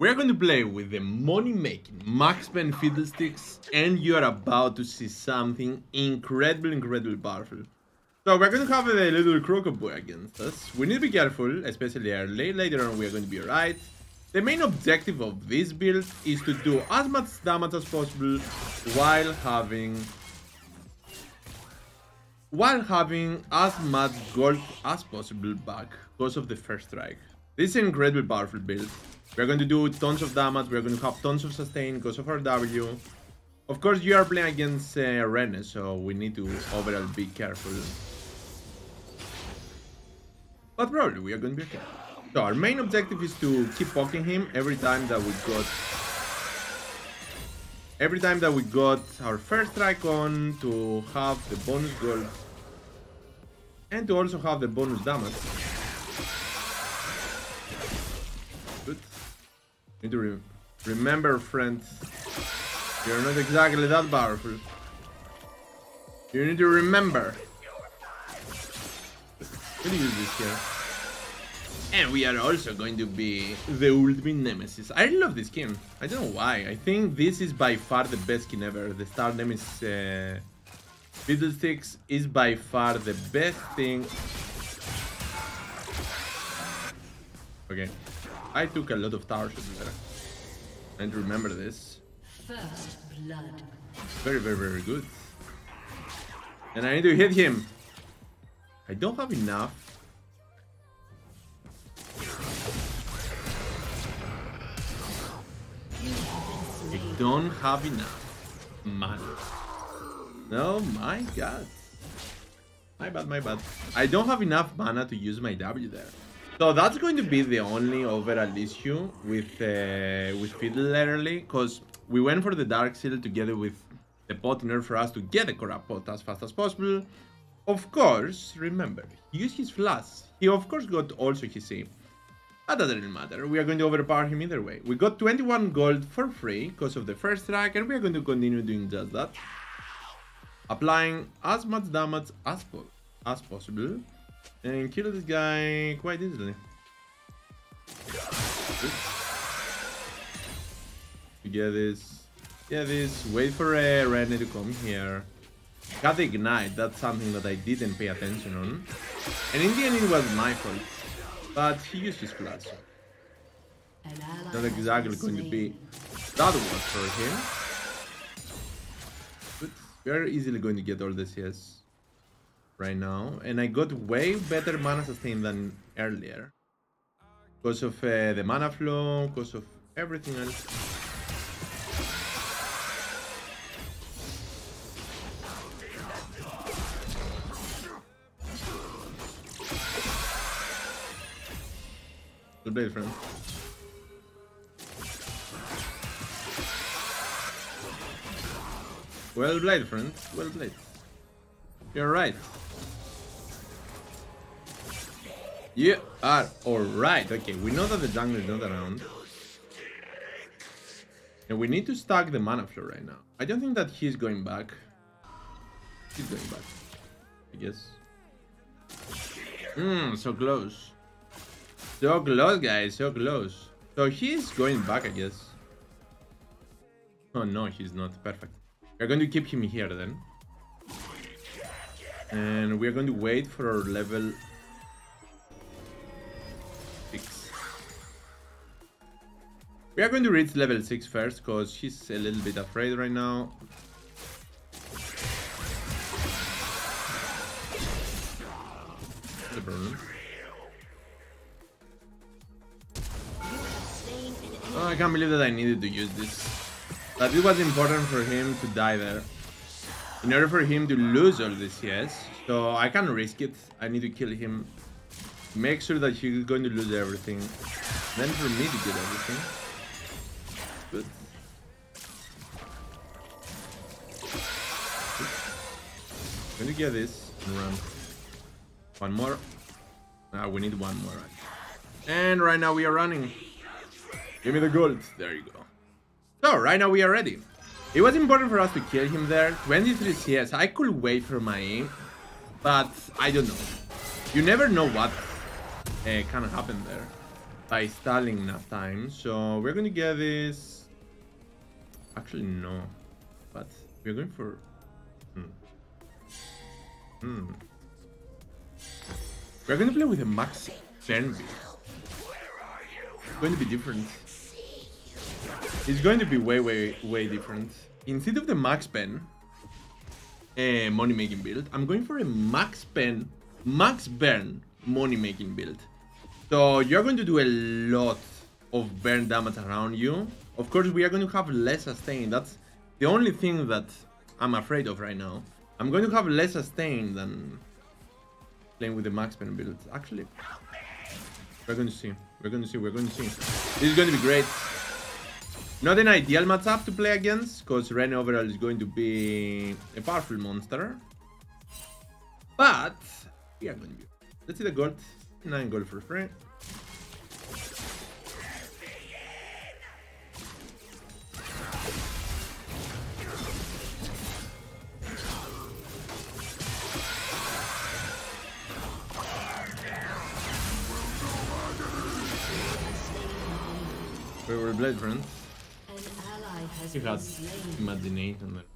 We're going to play with the money-making Max Pen Fiddlesticks, and you're about to see something incredibly powerful. So we're going to have a little crocoboy against us. We need to be careful, especially early. Later on we're going to be alright. The main objective of this build is to do as much damage as possible while having as much gold as possible back because of the first strike. This is an incredibly powerful build. We're going to do tons of damage, we're going to have tons of sustain because of our W. Of course, you are playing against Rene, so we need to overall be careful. But probably we are going to be okay. So our main objective is to keep poking him every time that we got... our first strike on, to have the bonus gold. And to also have the bonus damage. Good. Need to remember, friends, you're not exactly that powerful. You need to remember. Let me use this here. And we are also going to be the ultimate Nemesis. I love this skin. I don't know why. I think this is by far the best skin ever. The Star Nemesis Fiddlesticks is by far the best thing. Okay. I took a lot of tower shots there. And remember this. First blood. Very good. And I need to hit him. I don't have enough. Mana. Oh my god. My bad. I don't have enough mana to use my W there. So that's going to be the only overall issue with Fiddle early, because we went for the Dark Seal together with the pot in order for us to get the Corrupt Pot as fast as possible. Of course, remember, use his flash. He of course got also his C. That doesn't really matter, we are going to overpower him either way. We got 21 gold for free because of the first strike, and we are going to continue doing just that. Applying as much damage as possible. And kill this guy quite easily. You get this. Wait for Rene to come here. Got the ignite. That's something that I didn't pay attention on. And in the end, it was my fault. But he used his flash. Not exactly going to be that one for him. But we are easily going to get all the CS. Right now, and I got way better mana sustain than earlier because of the mana flow, because of everything else. Good play, friend. Well played, friend. Well played. You're right. You are alright. Okay, we know that the jungler is not around. And we need to stack the mana flow right now. I don't think that he's going back. He's going back, I guess. So close. So close, guys. So close. So he's going back, I guess. Oh, no, he's not. Perfect. We're going to keep him here then. And we're going to wait for our level... We are going to reach level 6 first, because he's a little bit afraid right now. That's the problem. Oh, I can't believe that I needed to use this. But it was important for him to die there. In order for him to lose all this CS. So I can't risk it. I need to kill him. Make sure that he's going to lose everything. Then for me to get everything. Good. I'm gonna get this and run. One more. Ah, we need one more. And right now we are running. Give me the gold. There you go. So, right now we are ready. It was important for us to kill him there. 23 CS. I could wait for my aim. But I don't know. You never know what can happen there. by stalling enough time, so we're going to get this... Actually, no. But we're going for... We're going to play with a max turn beat. It's going to be different. It's going to be way different. Instead of the max pen money making build, I'm going for a max pen, max burn money making build. So you're going to do a lot of burn damage around you. Of course, we are going to have less sustain. That's the only thing that I'm afraid of right now. I'm going to have less sustain than playing with the max pen build. Actually, we're going to see. We're going to see. This is going to be great. Not an ideal matchup to play against, because Rene overall is going to be a powerful monster. But we are going to be. Let's see the gold. 9 gold for free. We were blade friends. He has imagination there.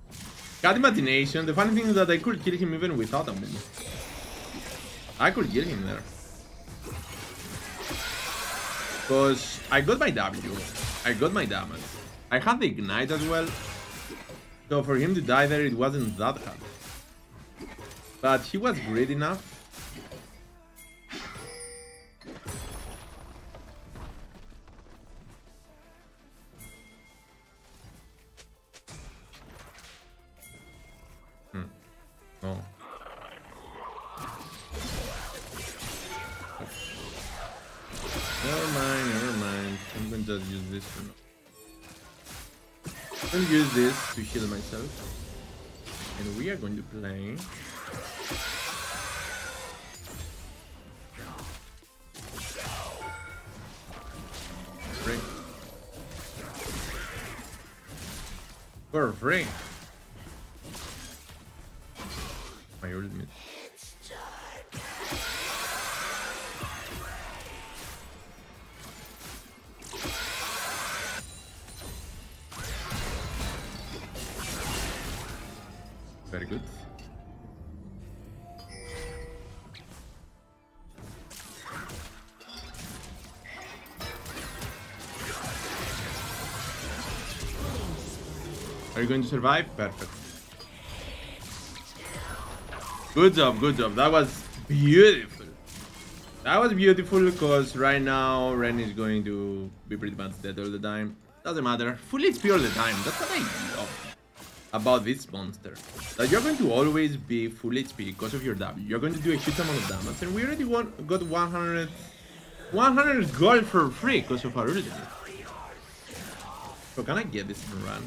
Got imagination. The funny thing is that I could kill him even without a move. I could kill him there. Because I got my W. I got my damage. I had the ignite as well. So for him to die there, it wasn't that hard. But he was greedy enough. Never mind. I'm going to just use this for now. I'm going to use this to heal myself. And we are going to play... Free. For free. My ultimate. Very good. Are you going to survive? Perfect. Good job, good job. That was beautiful. That was beautiful because right now Ren is going to be pretty much dead all the time. Doesn't matter. Full HP all the time. That's what I love about this monster, that you're going to always be full HP because of your W. You're going to do a huge amount of damage, and we already got 100 gold for free because of our ultimate. So can I get this and run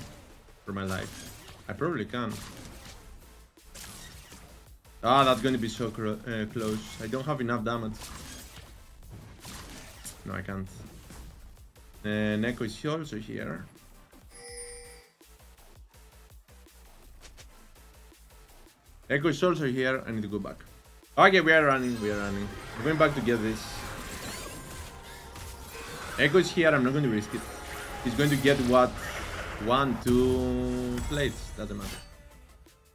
for my life? I probably can. Ah, that's going to be so close. I don't have enough damage. No, I can't. Ekko is also here. Ekko is also here. I need to go back. Okay, we are running. I'm going back to get this. Ekko is here. I'm not going to risk it. He's going to get what? 1, 2 plates. Doesn't matter.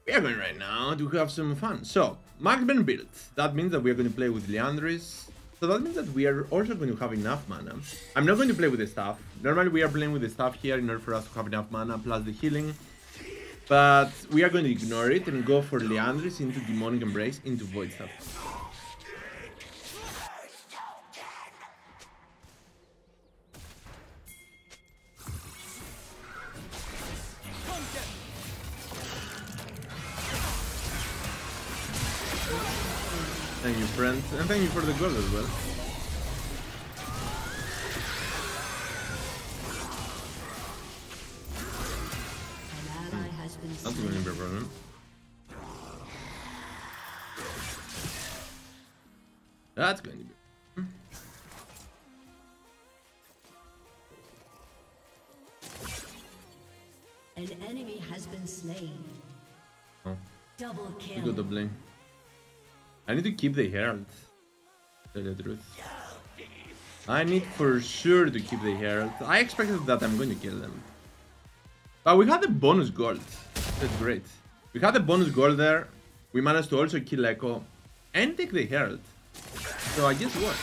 We are going right now to have some fun. So, max burn build. That means that we are going to play with Liandry's. So that means that we are also going to have enough mana. I'm not going to play with the staff. Normally we are playing with the staff here in order for us to have enough mana plus the healing. But we are going to ignore it and go for Liandry's into Demonic Embrace, into Void Staff. Thank you, friends, and thank you for the gold as well. That's going to be a problem. That's going to be a problem. An enemy has been slain. Oh. Double kill. You got the blame. I need to keep the herald. Tell you the truth. I need for sure to keep the Herald. I expected that I'm going to kill them. But we had the bonus gold. That's great. We had the bonus gold there. We managed to also kill Ekko and take the Herald. So I guess what?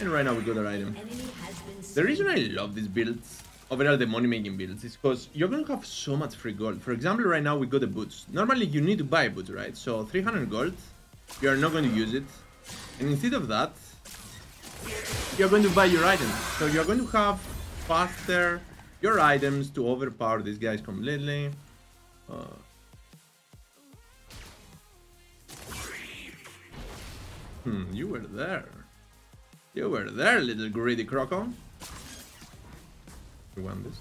And right now we got our item. The reason I love these builds, overall the money making builds, is because you're going to have so much free gold. For example, right now we got the boots. Normally you need to buy boots, right? So 300 gold, you're not going to use it. And instead of that, you're going to buy your items. So you're going to have faster your items to overpower these guys completely. You were there. You were there, little greedy croco. We won this.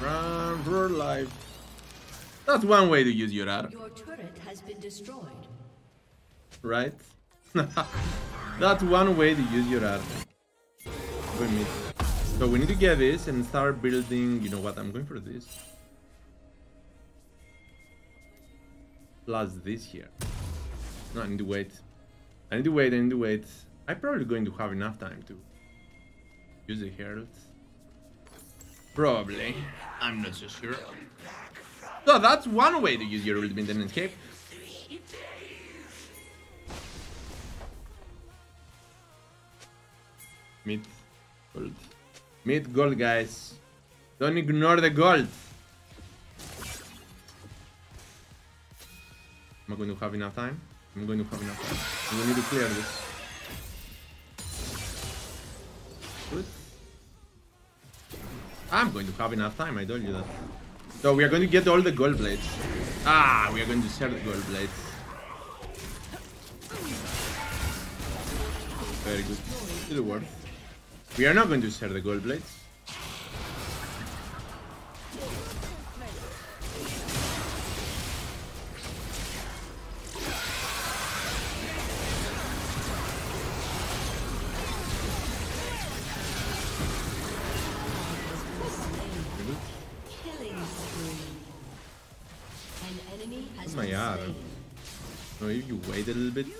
Run for life. That's one way to use your arm. Your turret has been destroyed. Right? That's one way to use your arm. So we need to get this and start building. You know what? I'm going for this. Plus this here. No, I need to wait. I need to wait. I'm probably going to have enough time to use the herald. Probably. I'm not so sure. So that's one way to use your ultimate and escape. Mid gold. Mid gold, guys. Don't ignore the gold. Am I going to have enough time? I'm going to have enough time. We need to clear this. Good. I'm going to have enough time, I told you that. So we are going to get all the gold blades. Ah, we are going to share the gold blades. Very good. It'll work. We are not going to share the gold blades. My arm. No, if you wait a little bit. If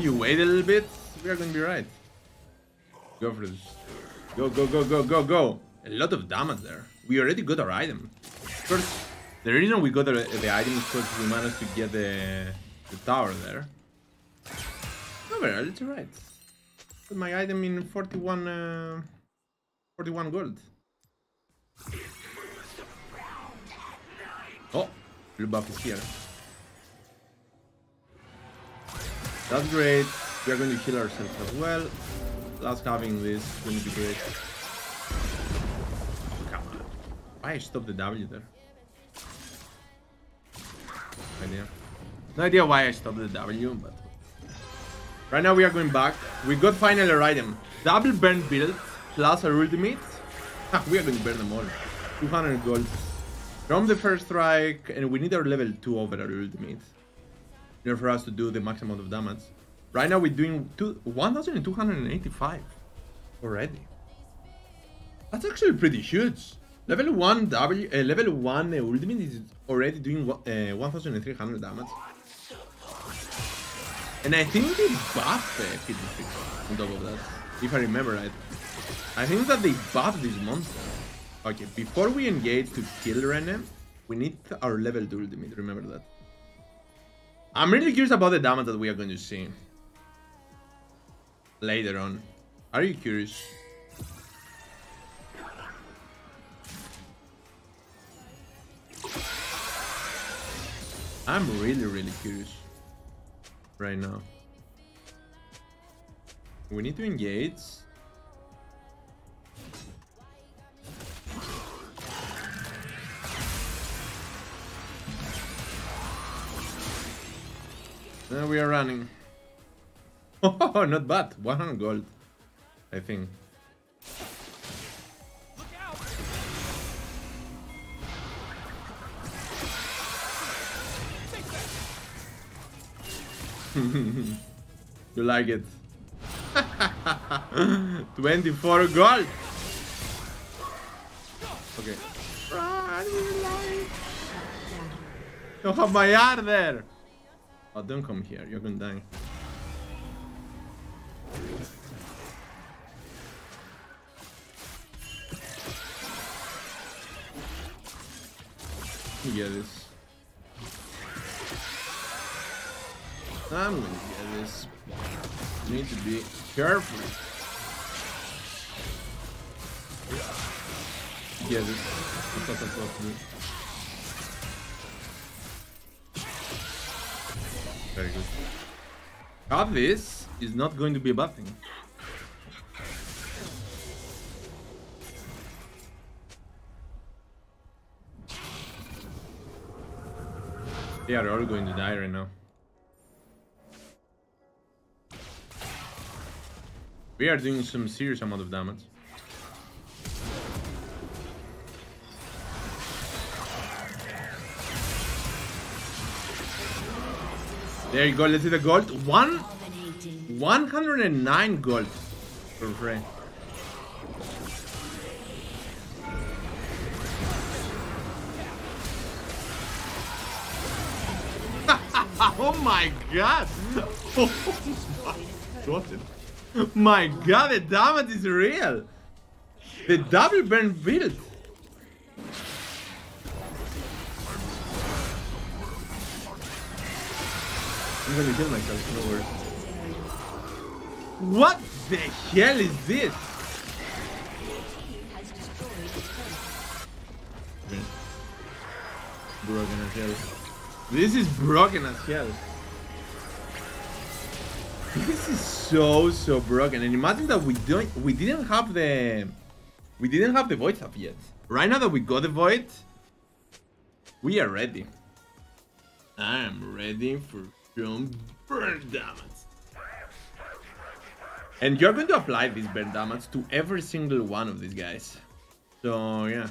you wait a little bit, we are gonna be right. Go for this. Go, go, go, go, go, go. A lot of damage there. We already got our item. First, the reason we got the item is because we managed to get the tower there. Overall, it's right. Put my item in 41 gold. Oh, blue buff is here. That's great. We are going to heal ourselves as well. Plus having this is going to be great. Come on. Why stop the W there? No idea why I stopped the W, but right now we are going back. We got finally our item. Double burn build plus our ultimate. We are going to burn them all. 200 gold from the first strike, and we need our level 2 over our ultimate in order for us to do the max amount of damage. Right now we're doing 1,285 already. That's actually pretty huge. Level 1 ultimate is already doing 1,300 damage. And I think they buffed the Fiddlesticks on top of that, if I remember right. I think that they buffed this monster. Okay, before we engage to kill Rene, we need our level 2 ultimate, remember that. I'm really curious about the damage that we are going to see later on. Are you curious? I'm really curious. Right now we need to engage. Now we are running. Oh, not bad. 100 gold, I think. You like it. 24 gold. Okay. Run, you lie. You have my yard there. Oh, don't come here. You're gonna die. You get this. I'm gonna get this. You need to be careful. You get this. That's what I'm supposed to do. Very good. Got this is not going to be a bad thing. They are all going to die right now. We are doing some serious amount of damage. There you go, let's see the gold. 109 gold for free. Oh my god! Oh my god! My god, the damage is real! The double burn build! I'm gonna kill myself, no worries. What the hell is this? Broken as hell. This is broken as hell. This is so broken, and imagine that we didn't have the Void Staff yet. Right now that we got the Void, we are ready. I am ready for some burn damage. And you're going to apply this burn damage to every single one of these guys. So yeah.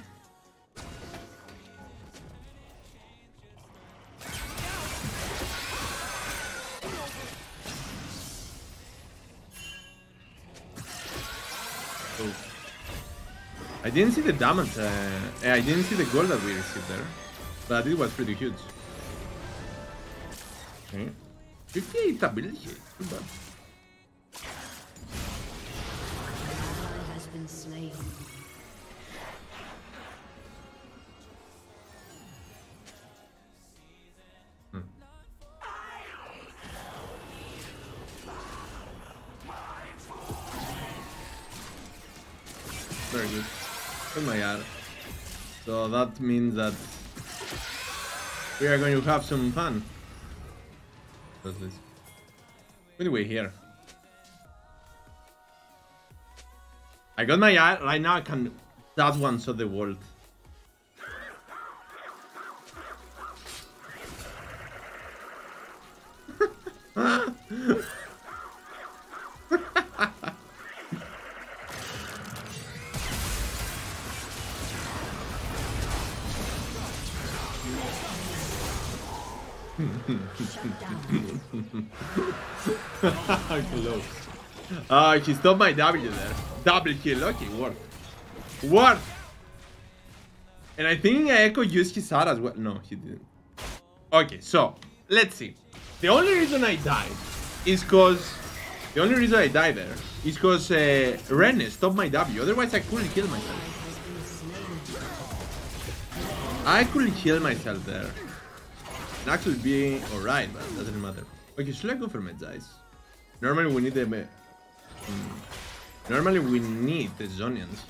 I didn't see the damage, I didn't see the gold that we received there, but it was pretty huge. Okay. 58 ability, too bad. Very good. Oh my god. So that means that we are going to have some fun. What's this? Anyway, here. I got my eye. Right now I can... That one saw the world. Close. Ah, she stopped my W there. Double kill, okay, worked. Worked! And I think Ekko used his art as well. No, he didn't. Okay, so, let's see. The only reason I died is because... The only reason I died there is because Rene stopped my W. Otherwise, I couldn't kill myself. I couldn't kill myself there. And actually be alright, but it doesn't matter. Okay, should I go for Mejai's? Normally we need the Zhonya's.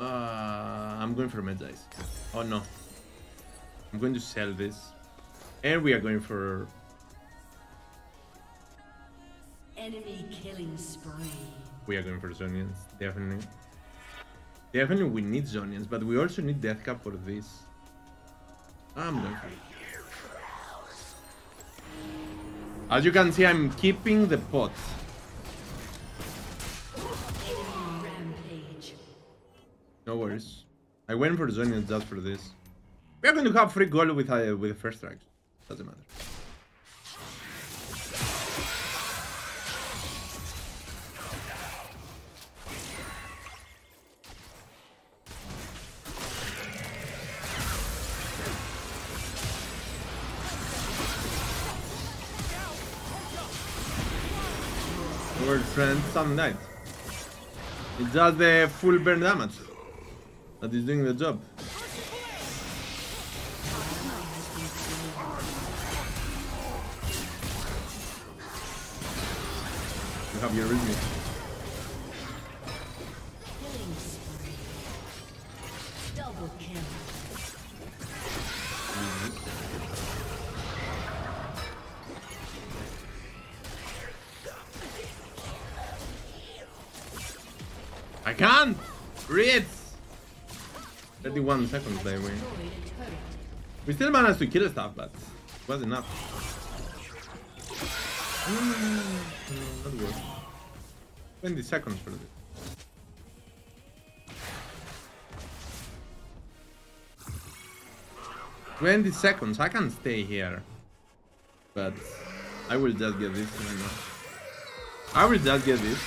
I'm going for Mejai's. Oh no. I'm going to sell this. And we are going for enemy killing spree. We are going for Zhonya's, definitely. Definitely we need Zhonya's, but we also need Deathcap for this. I'm going for it. As you can see, I'm keeping the pot. No worries. I went for Zhonya's just for this. We are going to have free gold with the first strike. Doesn't matter. Word friend, something nice. It's just the full burn damage that is doing the job. You have your rhythm. Double kill. I can't read. 31 seconds by the way. We still managed to kill stuff, but it was enough. That worked. 20 seconds for this. I can stay here. But I will just get this right now. I will just get this.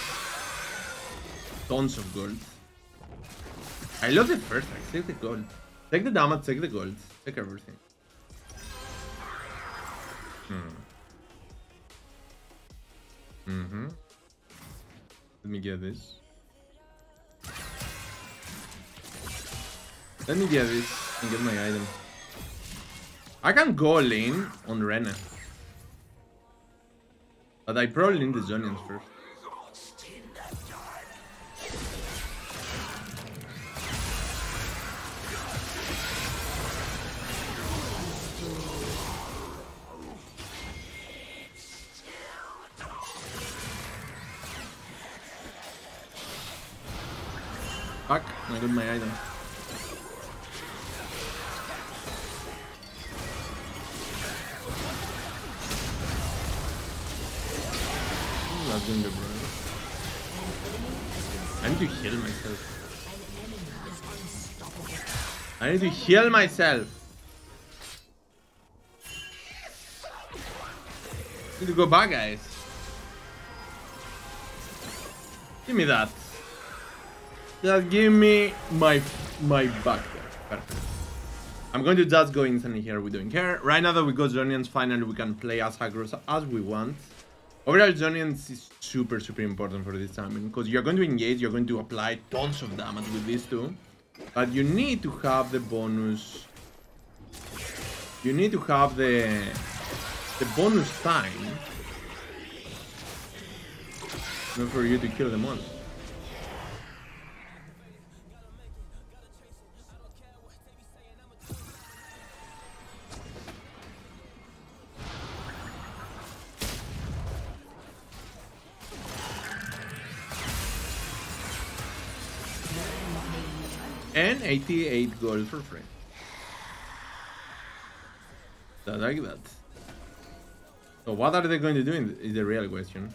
Tons of gold. I love the first attack. Take the gold. Take the damage, take the gold. Take everything. Let me get this. Let me get this and get my item. I can go lane on Rene. But I probably need the Zhonya's first. Fuck, I got my item. Ooh, that's doing good, bro. I need to heal myself. I need to go back, guys. Give me that. Just give me my back there. Perfect. I'm going to just go instantly here. We don't care. Right now that we got Zhonya's, finally we can play as aggro as we want. Overall, Zhonya's is super, super important for this timing because you're going to engage, you're going to apply tons of damage with these two. But you need to have the bonus. You need to have the bonus time not for you to kill them all. And 88 gold for free. I like that. So what are they going to do is the real question.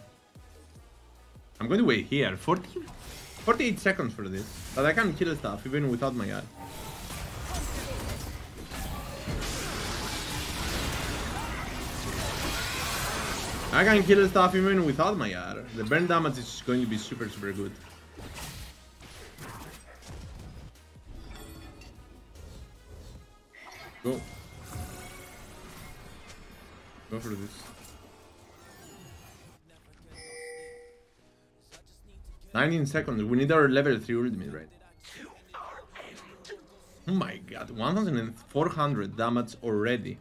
I'm going to wait here. 48 seconds for this. But I can kill stuff even without my ult. I can kill stuff even without my ult. The burn damage is going to be super, super good. Go. Go for this. 19 seconds. We need our level 3 ultimate, right? Oh my god. 1,400 damage already.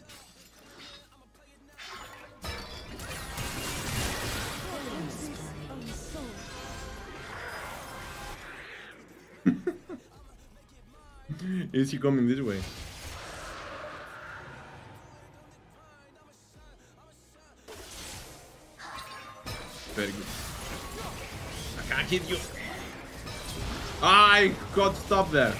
Is he coming this way? Very good. I can't hit you. I got stopped there.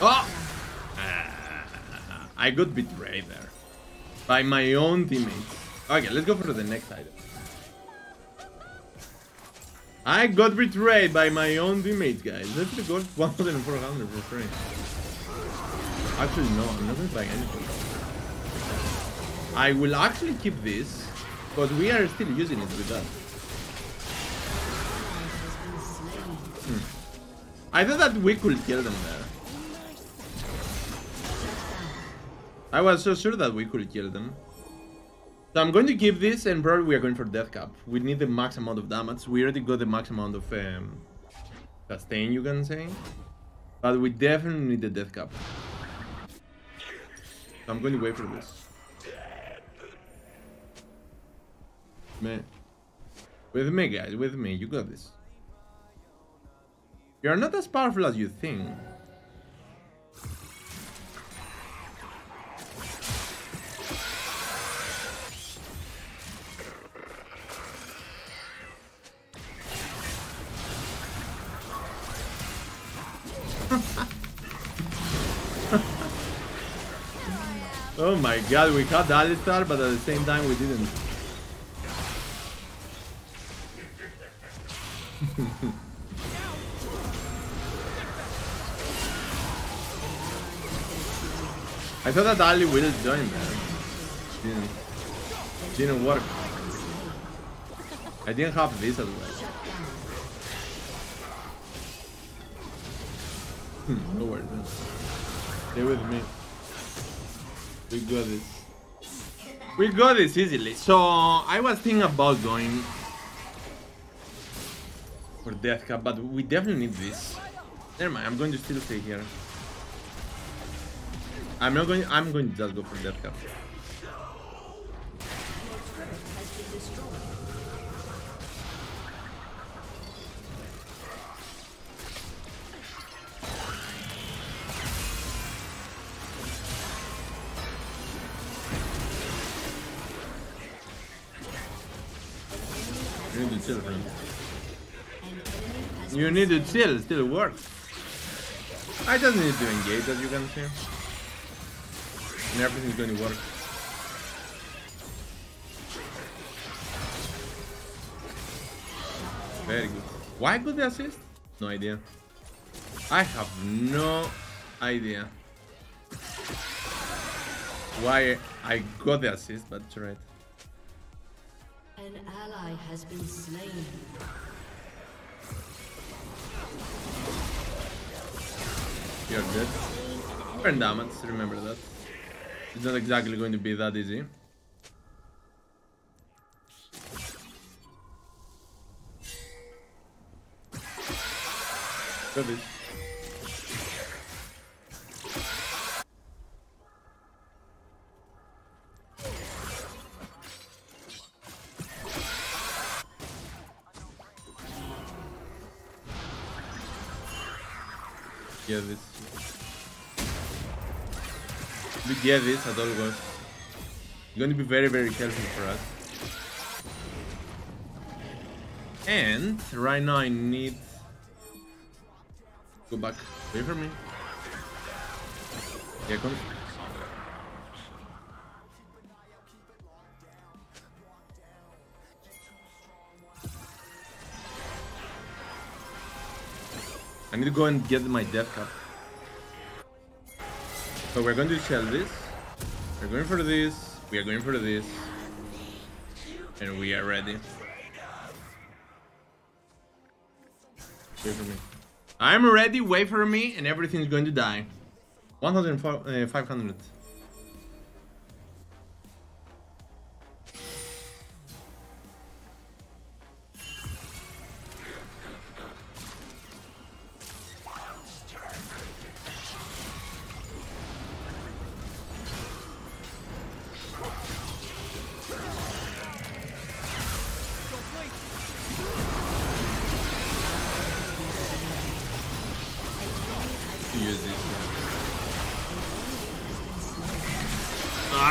Oh! I got betrayed there. By my own teammates. Okay, let's go for the next item. I got betrayed by my own teammates, guys. Let's go 1,400 for free. Actually, no, I'm not going to buy anything. I will actually keep this, because we are still using it with us. I thought that we could kill them there. I was so sure that we could kill them. So I'm going to keep this, and probably we are going for Deathcap. We need the max amount of damage. We already got the max amount of sustain, you can say. But we definitely need the Deathcap. So I'm going to wait for this. Man. With me, guys. With me. You got this. You're not as powerful as you think. Oh my god, we had Alistar, but at the same time we didn't. I thought that Ali will join there. Didn't work. I didn't have this as well. No worries, man. Stay with me. We got this. We got this easily. So I was thinking about going for Deathcap, but we definitely need this. Never mind. I'm going to still stay here. I'm going to just go for Deathcap. You need to chill, friend. You need to chill, it still works. I just need to engage, as you can see. And everything's going to work. Very good. Why could they assist? No idea. I have no idea why I got the assist, but it's right. An ally has been slain. You're dead. Burn damage, remember that. It's not exactly going to be that easy. Got this. Get this. We get this at all costs. It's going to be very, very helpful for us. And right now I need go back. Wait for me. Yeah, come. I need to go and get my Deathcap. So we're going to sell this. We're going for this. We are going for this. And we are ready. Wait for me. I'm ready. Wait for me. And everything is going to die. 1,500.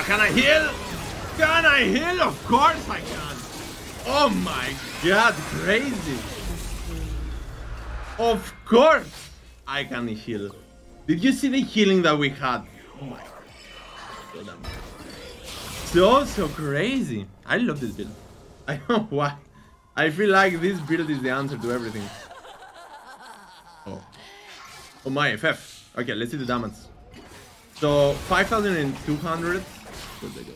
Can I heal? Can I heal? Of course I can. Oh my god, crazy. Of course I can heal. Did you see the healing that we had? Oh my god. for them. So crazy. I love this build. I don't know why. I feel like this build is the answer to everything. Oh. Oh my FF. Okay, let's see the damage. So 5,200. Where'd they go?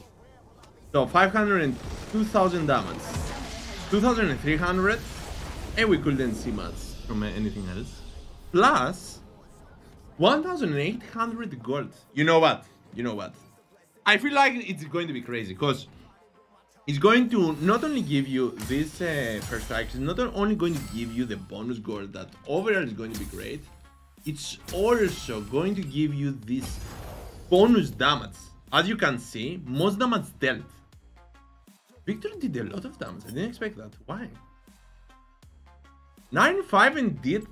So 502,000 damage. 2,300. And we couldn't see much from anything else. Plus 1,800 gold. You know what? You know what? I feel like it's going to be crazy because it's going to not only give you this first strike, it's not only going to give you the bonus gold that overall is going to be great, it's also going to give you this bonus damage. As you can see, most damage dealt. Viktor did a lot of damage. I didn't expect that. Why? 9-5 and did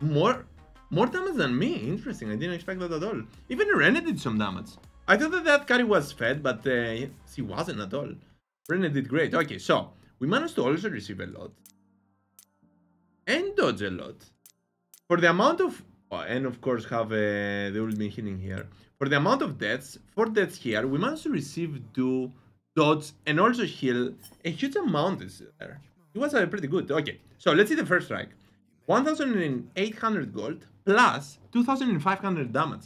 more damage than me. Interesting. I didn't expect that at all. Even Rene did some damage. I thought that that carry was fed, but she wasn't at all. Rene did great. Okay, so we managed to also receive a lot. And dodge a lot. For the amount of... Oh, and of course have the ultimate healing here. For the amount of deaths, 4 deaths here, we managed to receive 2 dodge and also heal a huge amount is there. It was pretty good. Okay, so let's see the first strike. 1,800 gold plus 2,500 damage.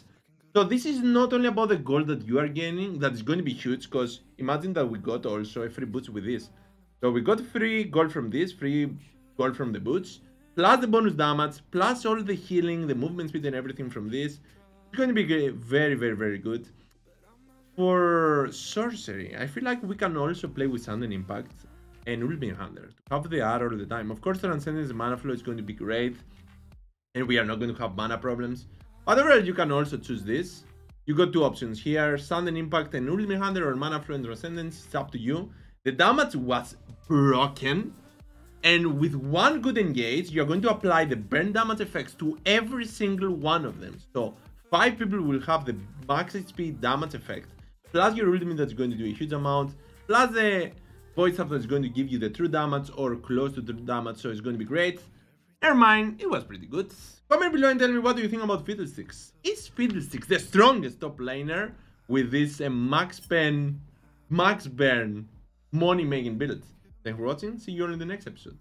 So this is not only about the gold that you are gaining, that is going to be huge, because imagine that we got also a free boots with this. So we got free gold from this, free gold from the boots, plus the bonus damage, plus all the healing, the movement speed and everything from this. It's going to be very, very, very good. For sorcery, I feel like we can also play with Sand and Impact and Ultimate Hunter to have the R all the time. Of course, Transcendence mana flow is going to be great, and we are not going to have mana problems. However, you can also choose this. You got 2 options here, Sand and Impact and Ultimate Hunter or Mana Flow and Transcendence, it's up to you. The damage was broken, and with one good engage, you're going to apply the burn damage effects to every single one of them. So 5 people will have the max HP damage effect, plus your ultimate that's going to do a huge amount, plus the Void Staff that's going to give you the true damage or close to true damage, so it's going to be great. Never mind, it was pretty good. Comment below and tell me what do you think about Fiddlesticks. Is Fiddlesticks the strongest top laner with this max pen, max burn, money making build? Thanks for watching, see you on the next episode.